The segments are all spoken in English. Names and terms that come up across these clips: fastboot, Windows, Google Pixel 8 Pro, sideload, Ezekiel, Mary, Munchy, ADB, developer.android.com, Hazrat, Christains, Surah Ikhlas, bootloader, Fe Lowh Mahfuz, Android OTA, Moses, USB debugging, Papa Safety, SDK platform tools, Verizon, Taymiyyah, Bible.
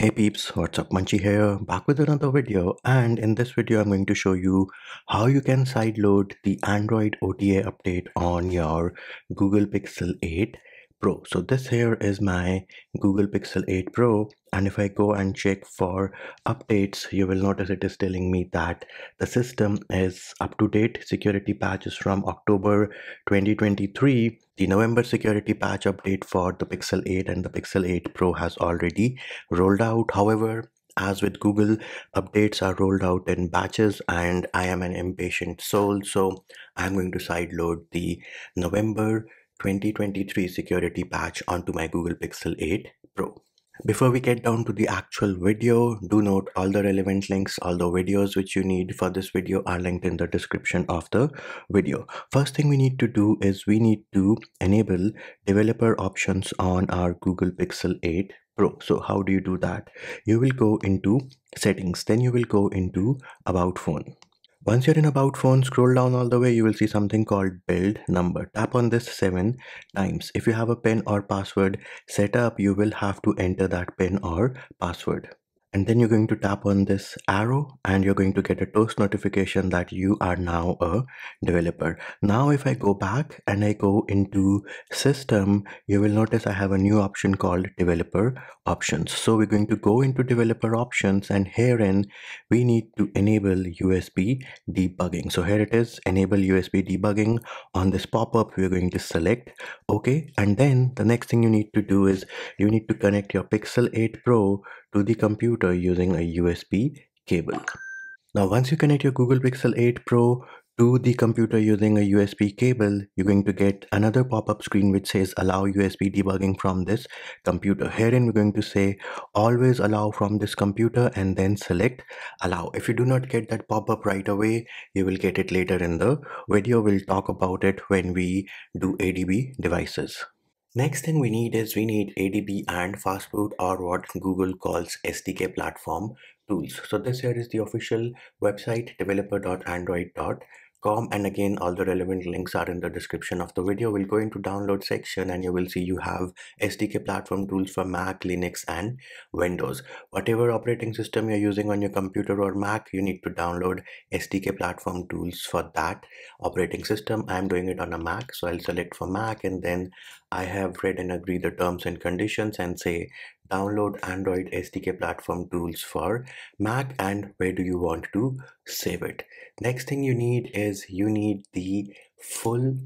Hey peeps, what's up? Munchy here, back with another video, and in this video I'm going to show you how you can sideload the Android OTA update on your Google Pixel 8 Pro. So this here is my Google Pixel 8 Pro, and if I go and check for updates, you will notice it is telling me that the system is up to date. Security patch is from October 2023. The November security patch update for the Pixel 8 and the Pixel 8 Pro has already rolled out. However, as with Google, updates are rolled out in batches, and I am an impatient soul, so I'm going to sideload the November 2023 security patch onto my Google Pixel 8 Pro. Before we get down to the actual video, do note all the relevant links, all the videos which you need for this video are linked in the description of the video. First thing we need to do is we need to enable developer options on our Google Pixel 8 Pro. So how do you do that? You will go into settings, then you will go into about phone. Once you're in about phone, scroll down all the way, you will see something called build number. Tap on this 7 times. If you have a PIN or password set up, you will have to enter that PIN or password. And then you're going to tap on this arrow and you're going to get a toast notification that you are now a developer. Now if I go back and I go into system, you will notice I have a new option called developer options. So we're going to go into developer options, and herein we need to enable USB debugging. So here it is, enable USB debugging. On this pop-up we're going to select OK, and then the next thing you need to do is you need to connect your Pixel 8 Pro to the computer using a USB cable. Now once you connect your Google Pixel 8 Pro to the computer using a USB cable, you're going to get another pop-up screen which says allow USB debugging from this computer. Herein we're going to say always allow from this computer and then select allow. If you do not get that pop-up right away, you will get it later in the video. We'll talk about it when we do ADB devices. Next thing we need is we need ADB and fastboot, or what Google calls SDK platform tools. So this here is the official website, developer.android.com, and again all the relevant links are in the description of the video. We'll go into download section and you will see you have SDK platform tools for Mac, Linux and Windows. Whatever operating system you're using on your computer or Mac, you need to download SDK platform tools for that operating system. I'm doing it on a Mac, so I'll select for Mac, and then I have read and agree the terms and conditions and say download Android SDK platform tools for Mac, and where do you want to save it. Next thing you need is you need the full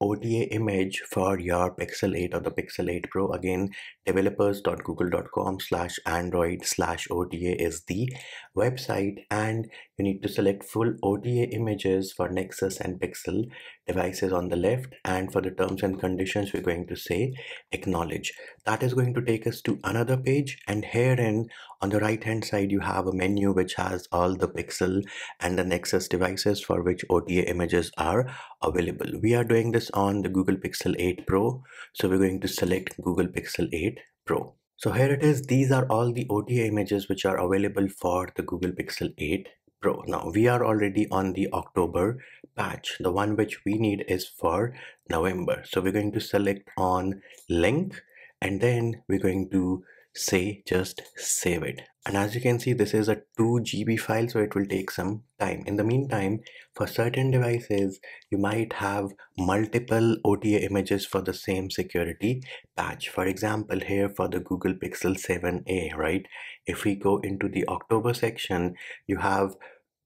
OTA image for your Pixel 8 or the Pixel 8 Pro. Again, developers.google.com/android/OTA is the website, and you need to select full OTA images for Nexus and Pixel devices on the left, and for the terms and conditions we're going to say acknowledge. That is going to take us to another page, and herein on the right hand side you have a menu which has all the Pixel and the Nexus devices for which OTA images are available. We are doing this on the Google Pixel 8 Pro, so we're going to select Google Pixel 8 Pro. So here it is, these are all the OTA images which are available for the Google Pixel 8 Pro. Now we are already on the October patch. The one which we need is for November. So we're going to select on link, and then we're going to say just save it. And as you can see, this is a 2 GB file, so it will take some time. In the meantime, for certain devices you might have multiple OTA images for the same security patch. For example, here for the Google Pixel 7a, right, if we go into the October section, you have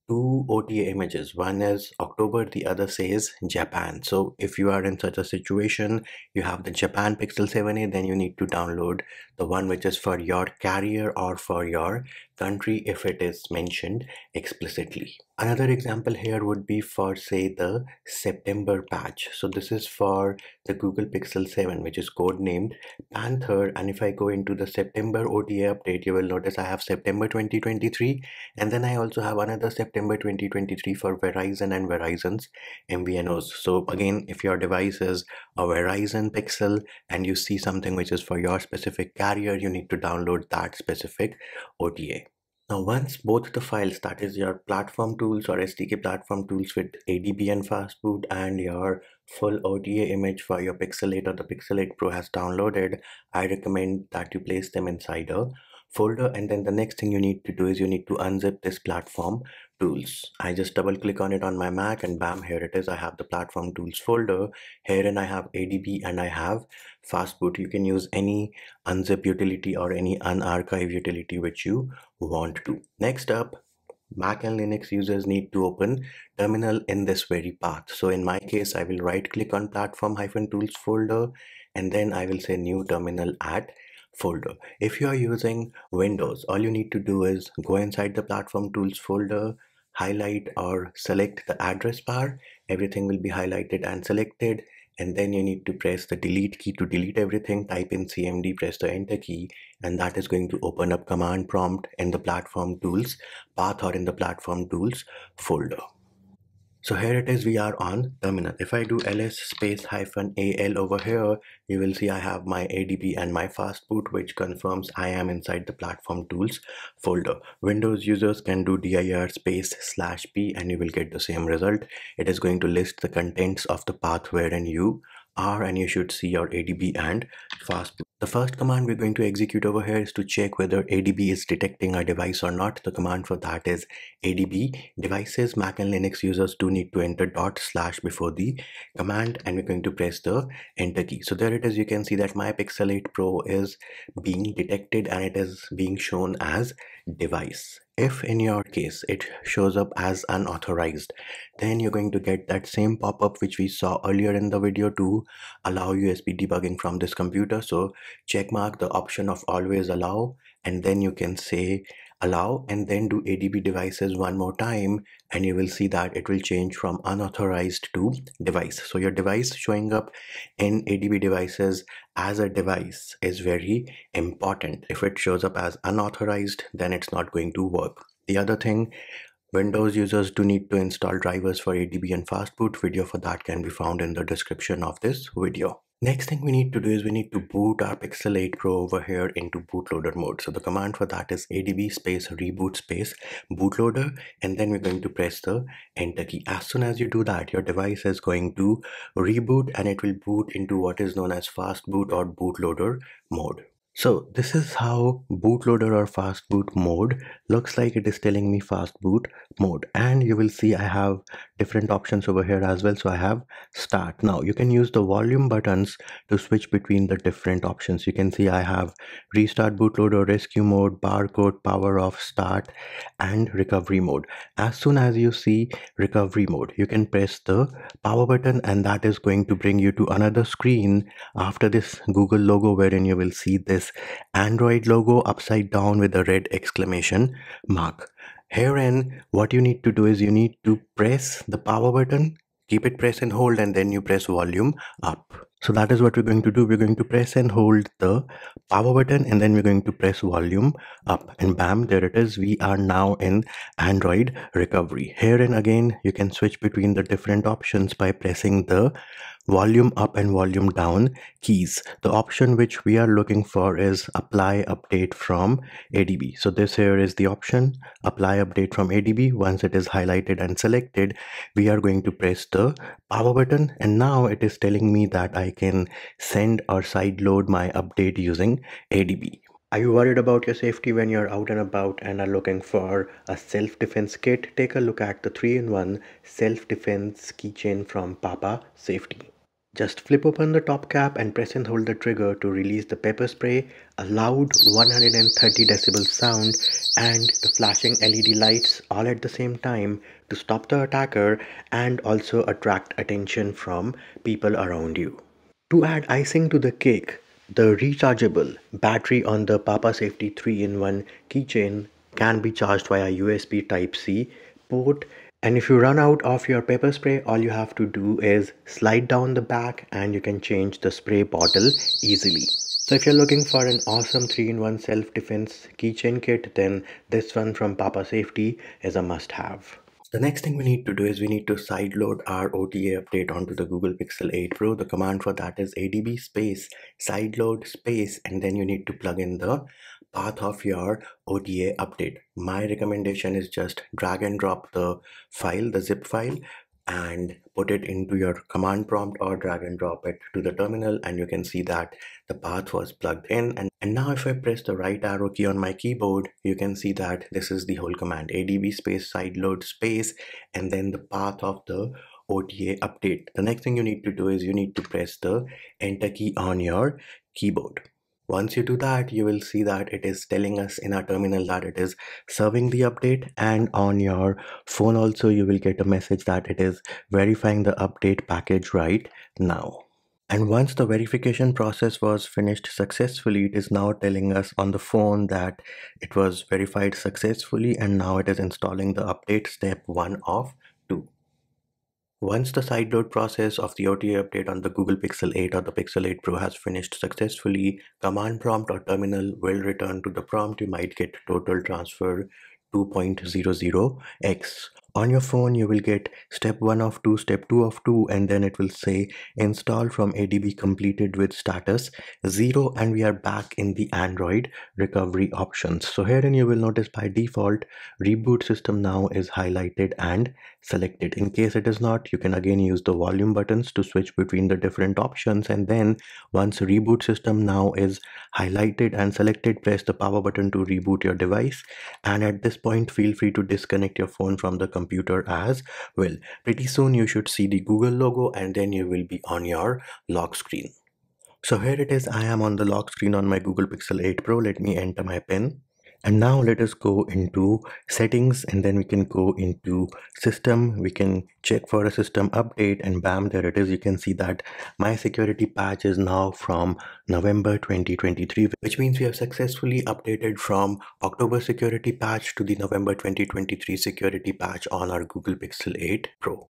two OTA images. One is October, the other says Japan. So if you are in such a situation, you have the Japan Pixel 7a, then you need to download the one which is for your carrier or for your country if it is mentioned explicitly. Another example here would be for, say, the September patch. So this is for the Google Pixel 7, which is codenamed Panther, and if I go into the September OTA update, you will notice I have September 2023, and then I also have another September 2023 for Verizon and Verizon's MVNOs. So again, if your device is a Verizon Pixel and you see something which is for your specific carrier, you need to download that specific OTA. Now once both the files, that is your platform tools or SDK platform tools with ADB and fastboot and your full OTA image for your Pixel 8 or the Pixel 8 Pro has downloaded, I recommend that you place them inside a folder, and then the next thing you need to do is you need to unzip this platform tools. I just double click on it on my Mac and bam, here it is. I have the platform tools folder here and I have ADB and I have fastboot. You can use any unzip utility or any unarchive utility which you want to. Next up, Mac and Linux users need to open terminal in this very path. So in my case, I will right click on platform-tools folder and then I will say new terminal at folder. If you are using Windows, all you need to do is go inside the platform tools folder, highlight or select the address bar. Everything will be highlighted and selected, and then you need to press the delete key to delete everything. Type in cmd, press the enter key, and that is going to open up command prompt in the platform tools path or in the platform tools folder. So here it is, we are on terminal. If I do ls space -al over here, you will see I have my ADB and my fastboot, which confirms I am inside the platform tools folder. Windows users can do dir space /p and you will get the same result. It is going to list the contents of the path wherein you are, and you should see your ADB and fastboot. The first command we're going to execute over here is to check whether ADB is detecting a device or not. The command for that is ADB devices. Mac and Linux users do need to enter / before the command, and we're going to press the enter key. So there it is. You can see that my Pixel 8 Pro is being detected and it is being shown as device. If in your case it shows up as unauthorized, then you're going to get that same pop-up which we saw earlier in the video to allow USB debugging from this computer. So check mark the option of always allow, and then you can say allow, and then do ADB devices one more time, and you will see that it will change from unauthorized to device. So your device showing up in ADB devices as a device is very important. If it shows up as unauthorized, then it's not going to work. The other thing, Windows users do need to install drivers for ADB and fastboot. Video for that can be found in the description of this video. Next thing we need to do is we need to boot our Pixel 8 Pro over here into bootloader mode. So the command for that is adb space reboot space bootloader, and then we're going to press the enter key. As soon as you do that, your device is going to reboot and it will boot into what is known as fastboot or bootloader mode. So this is how bootloader or fastboot mode looks like. It is telling me fastboot mode, and you will see I have different options over here as well. So I have start. Now you can use the volume buttons to switch between the different options. You can see I have restart bootloader, rescue mode, barcode, power off, start, and recovery mode. As soon as you see recovery mode, you can press the power button, and that is going to bring you to another screen after this Google logo, wherein you will see this Android logo upside down with a red exclamation mark. Herein, what you need to do is you need to press the power button, keep it press and hold, and then you press volume up. So that is what we're going to do. We're going to press and hold the power button, and then we're going to press volume up, and bam, there it is. We are now in Android recovery. Here and again, you can switch between the different options by pressing the volume up and volume down keys. The option which we are looking for is apply update from ADB. So this here is the option, apply update from ADB. Once it is highlighted and selected, we are going to press the power button, and now it is telling me that I can send or sideload my update using ADB. Are you worried about your safety when you're out and about and are looking for a self-defense kit? Take a look at the 3-in-1 self-defense keychain from Papa Safety. Just flip open the top cap and press and hold the trigger to release the pepper spray, a loud 130 decibel sound, and the flashing LED lights all at the same time to stop the attacker and also attract attention from people around you. To add icing to the cake, the rechargeable battery on the Papa Safety 3-in-1 keychain can be charged via USB Type-C port. And if you run out of your pepper spray, all you have to do is slide down the back and you can change the spray bottle easily. So if you're looking for an awesome 3-in-1 self-defense keychain kit, then this one from Papa Safety is a must-have. The next thing we need to do is we need to sideload our OTA update onto the Google Pixel 8 Pro. The command for that is adb space sideload space, and then you need to plug in the path of your OTA update. My recommendation is just drag and drop the file, the zip file, and put it into your command prompt or drag and drop it to the terminal, and you can see that the path was plugged in. And now if I press the right arrow key on my keyboard, you can see that this is the whole command: ADB space sideload space and then the path of the OTA update. The next thing you need to do is you need to press the enter key on your keyboard. Once you do that, you will see that it is telling us in our terminal that it is serving the update, and on your phone also you will get a message that it is verifying the update package right now. And once the verification process was finished successfully, it is now telling us on the phone that it was verified successfully, and now it is installing the update step 1 of 2. Once the sideload process of the OTA update on the Google Pixel 8 or the Pixel 8 Pro has finished successfully, command prompt or terminal will return to the prompt. You might get total transfer 2.00x. On your phone, you will get step 1 of 2, step 2 of 2, and then it will say install from ADB completed with status 0, and we are back in the Android recovery options. So herein you will notice by default, reboot system now is highlighted and selected. In case it is not, you can again use the volume buttons to switch between the different options, and then once reboot system now is highlighted and selected, press the power button to reboot your device, and at this point feel free to disconnect your phone from the computer as well. Pretty soon you should see the Google logo, and then you will be on your lock screen. So here it is, I am on the lock screen on my Google Pixel 8 Pro. Let me enter my PIN. And now let us go into settings, and then we can go into system. We can check for a system update, and bam, there it is. You can see that my security patch is now from November 2023, which means we have successfully updated from October security patch to the November 2023 security patch on our Google Pixel 8 Pro.